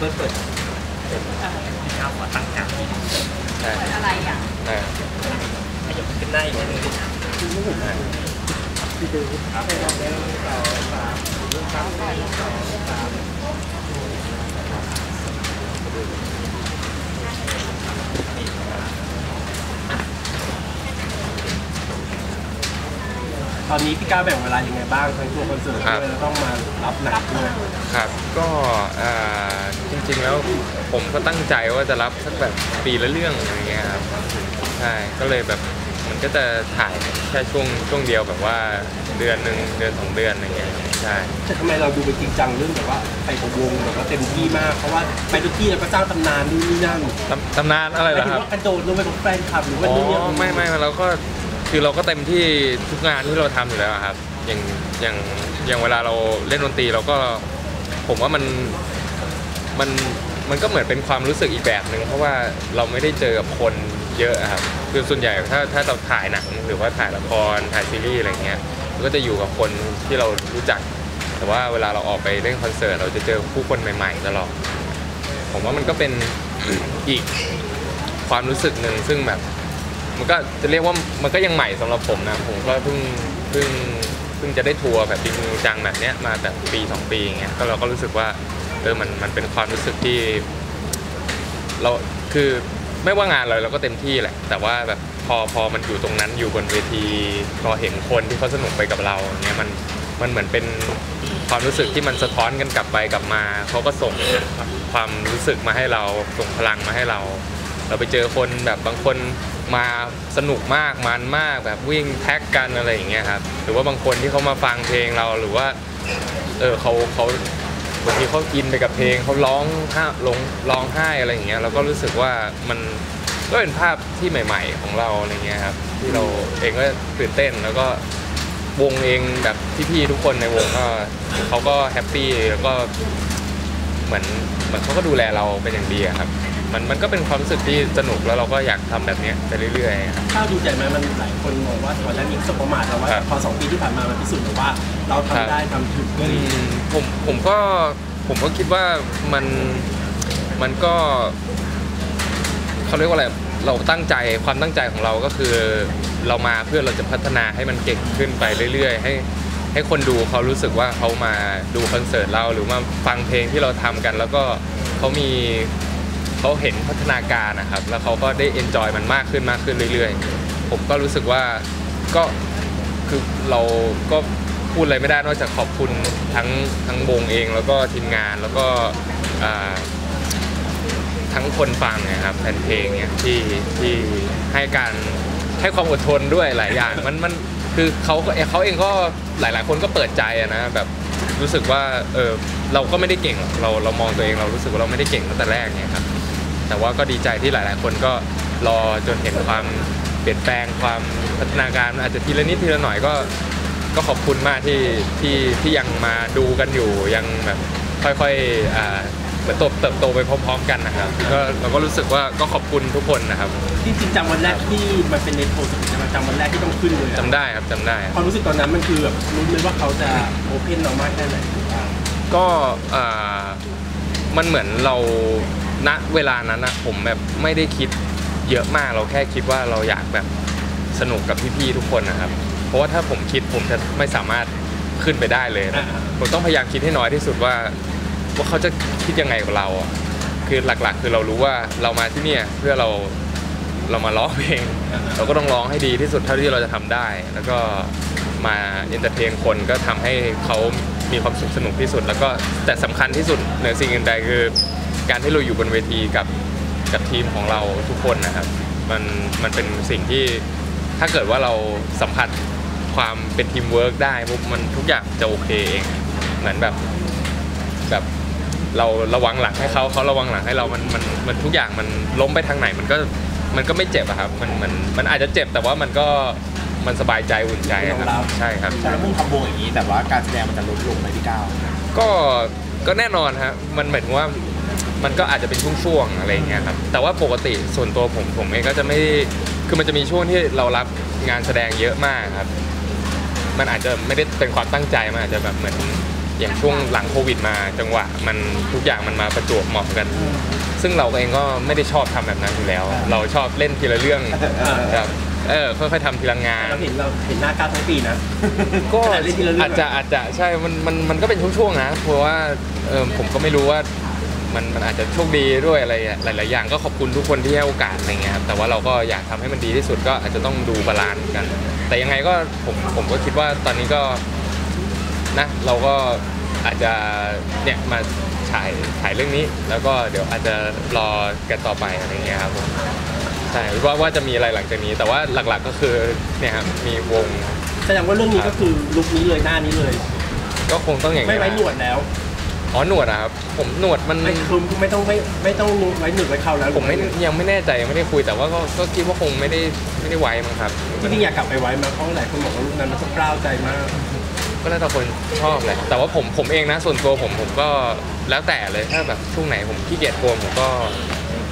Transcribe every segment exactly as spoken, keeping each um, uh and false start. เปิดเปิดข้าวขอตั้งกลางเปิดอะไรอย่างเออขยับขึ้นได้อีกนิดนึงพี่ดูครับตอนนี้พี่ก้าวแบ่งเวลายังไงบ้างทั้งตัวคอนเสิร์ตด้วยแล้วต้องมารับหนักด้วยครับก็จริงๆแล้วผมก็ตั้งใจว่าจะรับสักแบบปีละเรื่องอะไรเงี้ยครับใช่ก็เลยแบบมันก็จะถ่ายแค่ช่วงช่วงเดียวแบบว่าเดือนหนึ่งเดือนสองเดือนอะไรเงี้ยใช่แต่ทำไมเราดูเป็นจริงจังเรื่องแบบว่าไปประวงแบบว่าเต็มที่มากเพราะว่าไปทุกที่เราก็สร้างตำนานนู่นนี่นั่นตำนานอะไรเหรอครับกระโดดลงไปกับแฟนคลับหรือว่าเนี่ยไม่ไม่เราก็คือเราก็เต็มที่ทุกงานที่เราทำอยู่แล้วครับอย่างอย่างอย่างเวลาเราเล่นดนตรีเราก็ผมว่ามันมันมันก็เหมือนเป็นความรู้สึกอีกแบบหนึ่งเพราะว่าเราไม่ได้เจอกับคนเยอะครับคือส่วนใหญ่ถ้าถ้าเราถ่ายหนังหรือว่าถ่ายละครถ่ายซีรีส์อะไรเงี้ยเราก็จะอยู่กับคนที่เรารู้จักแต่ว่าเวลาเราออกไปเล่นคอนเสิร์ตเราจะเจอผู้คนใหม่ๆตลอดผมว่ามันก็เป็น อีกความรู้สึกหนึ่งซึ่งแบบมันก็จะเรียกว่ามันก็ยังใหม่สำหรับผมนะผมก็เพิ่งเพิ่งเพิ่งจะได้ทัวร์แบบจริงจังแบบเนี้ยมาแบบปีสองปีอย่างเงี้ยก็เราก็รู้สึกว่าเออมันมันเป็นความรู้สึกที่เราคือไม่ว่างานอะไรเราก็เต็มที่แหละแต่ว่าแบบพอพอมันอยู่ตรงนั้นอยู่บนเวทีพอเห็นคนที่เขาสนุกไปกับเราเนี้ยมันมันเหมือนเป็นความรู้สึกที่มันสะท้อนกันกลับไปกลับมาเขาก็ส่งความรู้สึกมาให้เราส่งพลังมาให้เราเราไปเจอคนแบบบางคนมาสนุกมากมันมากแบบวิ่งแท็กกันอะไรอย่างเงี้ยครับหรือว่าบางคนที่เขามาฟังเพลงเราหรือว่าเออเขาเขาบางทีเขาอินไปกับเพลงเขาร้องห้าลงร้องไห้อะไรอย่างเงี้ยเราก็รู้สึกว่ามันก็เป็นภาพที่ใหม่ๆของเราอะไรเงี้ยครับที่เราเองก็ตื่นเต้นแล้วก็วงเองแบบพี่ๆทุกคนในวงก็เขาก็แฮปปี้แล้วก็เหมือนเหมือนเขาก็ดูแลเราเป็นอย่างดีครับมันมันก็เป็นความรู้สึกที่สนุกแล้วเราก็อยากทำแบบนี้ไปเรื่อยๆครับข้าวดีใจไหมมันหลายคนมองว่าก่อนหน้านี้สบประมาทเราว่าพอสองปีที่ผ่านมามันพิสูจน์เลยว่าเราทำได้ทำถึงด้วยผมผมก็ผมก็คิดว่ามันมันก็เขาเรียกว่าอะไรเราตั้งใจความตั้งใจของเราก็คือเรามาเพื่อเราจะพัฒนาให้มันเก่งขึ้นไปเรื่อยๆให้ให้คนดูเขารู้สึกว่าเขามาดูคอนเสิร์ตเราหรือมาฟังเพลงที่เราทำกันแล้วก็เขามีเขาเห็นพัฒนาการนะครับแล้วเขาก็ได้เอนจอยมันมากขึ้นมากขึ้นเรื่อยๆผมก็รู้สึกว่าก็คือเราก็พูดอะไรไม่ได้นอกจากขอบคุณทั้งทั้งวงเองแล้วก็ทีมงานแล้วก็ทั้งคนฟังนะครับแฟนเพลงเนี่ยที่ที่ให้การให้ความอดทนด้วยหลายอย่างมันมันคือเขาเขาเองก็หลายๆคนก็เปิดใจนะแบบรู้สึกว่าเออเราก็ไม่ได้เก่งเราเรามองตัวเองเรารู้สึกว่าเราไม่ได้เก่งตั้งแต่แรกเนี่ยครับแต่ว่าก็ดีใจที่หลายๆคนก็รอจนเห็นความเปลี่ยนแปลงความพัฒนาการอาจจะทีละนิดทีละหน่อยก็ก็ขอบคุณมากที่ที่ที่ยังมาดูกันอยู่ยังแบบค่อยๆอ่าเหมือนเติบโตไปพร้อมๆกันนะครับก็เราก็รู้สึกว่าก็ขอบคุณทุกคนนะครับที่จริงจำวันแรกที่มันเป็นในโพสต์จำวันแรกที่ต้องขึ้นเลยจำได้ครับจำได้ความรู้สึกตอนนั้นมันคือแบบรู้เลยว่าเขาจะโอเพนเรามากแค่ไหนก็อ่ามันเหมือนเราณเวลานั้นนะผมแบบไม่ได้คิดเยอะมากเราแค่คิดว่าเราอยากแบบสนุกกับพี่ๆทุกคนนะครับเพราะว่าถ้าผมคิดผมจะไม่สามารถขึ้นไปได้เลยนะผมต้องพยายามคิดให้น้อยที่สุดว่าว่าเขาจะคิดยังไงกับเราคือหลักๆคือเรารู้ว่าเรามาที่เนี่ยเพื่อเราเรามาร้องเพลงเราก็ต้องร้องให้ดีที่สุดเท่าที่เราจะทำได้แล้วก็มาเอนเตอร์เทนคนก็ทำให้เขามีความสุขสนุกที่สุดแล้วก็แต่สำคัญที่สุดเหนือสิ่งอื่นใดคือการที่เราอยู่บนเวทีกับกับทีมของเราทุกคนนะครับมันมันเป็นสิ่งที่ถ้าเกิดว่าเราสัมผัสความเป็นทีมเวิร์กได้มันทุกอย่างจะโอเคเองเหมือนแบบแบบเราระวังหลังให้เขาเขาระวังหลังให้เรามันมันมันทุกอย่างมันล้มไปทางไหนมันก็มันก็ไม่เจ็บอะครับมันมันมันอาจจะเจ็บแต่ว่ามันก็มันสบายใจอุ่นใจครับใช่ครับแล้วมุ่งคำโบอย่างนี้แต่ว่าการแสดงมันจะลดลงไหมพี่ก้าวก็ก็แน่นอนฮะมันเหมือนว่ามันก็อาจจะเป็นช่วงๆอะไรอย่างเงี้ยครับแต่ว่าปกติส่วนตัวผมผมเองก็จะไม่คือมันจะมีช่วงที่เรารับงานแสดงเยอะมากครับมันอาจจะไม่ได้เป็นความตั้งใจมันอาจจะแบบเหมือน อย่างช่วงหลังโควิดมาจังหวะมันทุกอย่างมันมาประจวบเหมาะกันซึ่งเราเองก็ไม่ได้ชอบทำแบบนั้นอยู่แล้วเราชอบเล่นทีละเรื่องครับเออค่อยๆทำทีละงานเราเห็นเราเห็นหน้าก้าวทั้งปีนะก็อาจจะอาจจะใช่มันมันมันก็เป็นช่วงๆนะเพราะว่าเออผมก็ไม่รู้ว่ามันมันอาจจะโชคดีด้วยอะไรหลายๆอย่างก็ขอบคุณทุกคนที่ให้โอกาสอะไรเงี้ยครับแต่ว่าเราก็อยากทำให้มันดีที่สุดก็อาจจะต้องดูบาลานซ์กันแต่ยังไงก็ผมผมก็คิดว่าตอนนี้ก็นะเราก็อาจจะเนี่ยมาฉายฉายเรื่องนี้แล้วก็เดี๋ยวอาจจะรอกันต่อไปอะไรเงี้ยครับผมใช่ว่าว่าจะมีอะไรหลังจากนี้แต่ว่าหลักๆก็คือเนี่ยครับมีวงแสดงว่าเรื่องนี้ก็คือลุคนี้เลยหน้านี้เลยก็คงต้องอย่างนี้ไม่ไว้หนวดแล้วอ๋อหนวดอ่ะครับผมหนวดมันไม่คือไม่ต้องไม่ไม่ต้องไว้หนวดไว้เขาแล้วผมไม่ยังไม่แน่ใจไม่ได้คุยแต่ว่าก็ก็คิดว่าคงไม่ได้ไม่ได้ไว้มั้งครับที่นี่อยากกลับไปไว้มาเพราะหลายคนบอกว่าลุคนั้นมันก็กล้าวใจมากก็แล้วแต่คนชอบแหละแต่ว่าผมผมเองนะส่วนตัวผมผมก็แล้วแต่เลยถ้าแบบช่วงไหนผมขี้เกียจโกนผมก็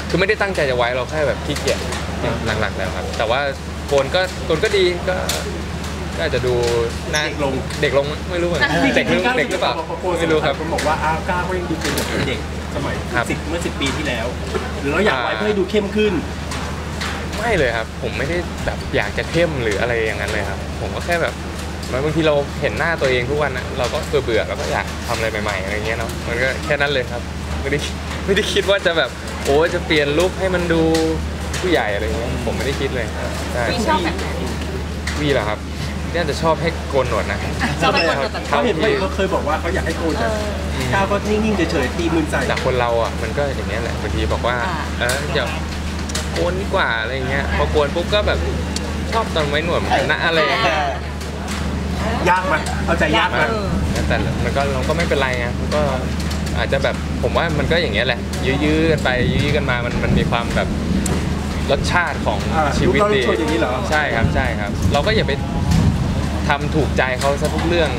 คือไม่ได้ตั้งใจจะไว้เราแค่แบบขี้เกียจหลักๆแล้วครับแต่ว่าโกนก็โกนก็ดีก็ก็อาจจะดูน่าเด็กลงเด็กลงไม่รู้เหมือนกันเด็กเด็กหรือเปล่าไม่รู้ครับผมบอกว่าอาก้าก็ยังดูเป็นแบบเด็กสมัยสิบเมื่อสิบปีที่แล้วหรือเราอยากไว้เพื่อให้ดูเข้มขึ้นไม่เลยครับผมไม่ได้แบบอยากจะเข้มหรืออะไรอย่างนั้นเลยครับผมก็แค่แบบบางทีเราเห็นหน้าตัวเองทุกวันนะเราก็เบื่อเบื่อแล้วก็อยากทำอะไรใหม่ๆอะไรเงี้ยเนาะมันก็แค่นั้นเลยครับไม่ได้ไม่ได้คิดว่าจะแบบโอ้จะเปลี่ยนลุคให้มันดูผู้ใหญ่อะไรเงี้ยผมไม่ได้คิดเลยวีชอบแบบไหนวีเหรอครับน่าจะชอบให้โกนหนวดนะเขาเห็นว่าเขาเคยบอกว่าเขาอยากให้โกนแต่ก้าวก็นิ่งๆเฉยๆตีมือใจแต่คนเราอ่ะมันก็อย่างนี้แหละบางทีบอกว่าเอออย่าโกนดีกว่าอะไรเงี้ยพอโกนปุ๊บก็แบบชอบตอนไว้หนวดนะอะไรยากมั้ยเข้าใจยากมั้ยแต่มันก็เราก็ไม่เป็นไรไงมันก็อาจจะแบบผมว่ามันก็อย่างเงี้ยแหละยื้อๆกันไปยื้อกันมามันมันมีความแบบรสชาติของชีวิตดีใช่ครับใช่ครับเราก็อย่าไปทำถูกใจเขาซะทุกเรื่อง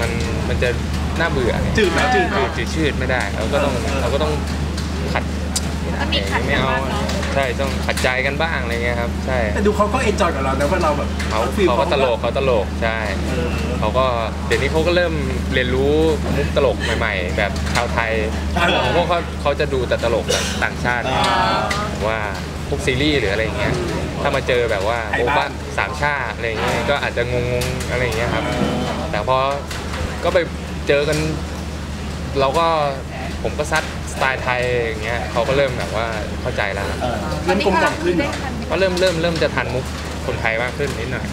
มันมันจะน่าเบื่อจืดนะจืดจืดชืดไม่ได้เราก็ต้องเราก็ต้องขัดไม่เอาใช่ต้องขัดใจกันบ้างอะไรเงี้ยครับใช่แต่ดูเขาก็เอ็นจอยกับเรานะว่าเราแบบเขาเขาก็ตลกเขาตลกใช่เขาก็เดี๋ยวนี้เขาก็เริ่มเรียนรู้มุกตลกใหม่ๆแบบชาวไทยพวกเขาเขาจะดูแต่ตลกต่างชาติว่าพวกซีรีส์หรืออะไรเงี้ยถ้ามาเจอแบบว่าพวกบ้านสามชาติอะไรเงี้ยก็อาจจะงงๆอะไรเงี้ยครับแต่พอก็ไปเจอกันเราก็ผมก็ซัดสไตล์ไทยอย่างเงี้ยเขาก็เริ่มแบบว่าเข้าใจแล้วเริ่มกลมกล่อมขึ้นก็เริ่มเริ่มเริ่มจะทันมุกคนไทยมากขึ้นนิดหน่อย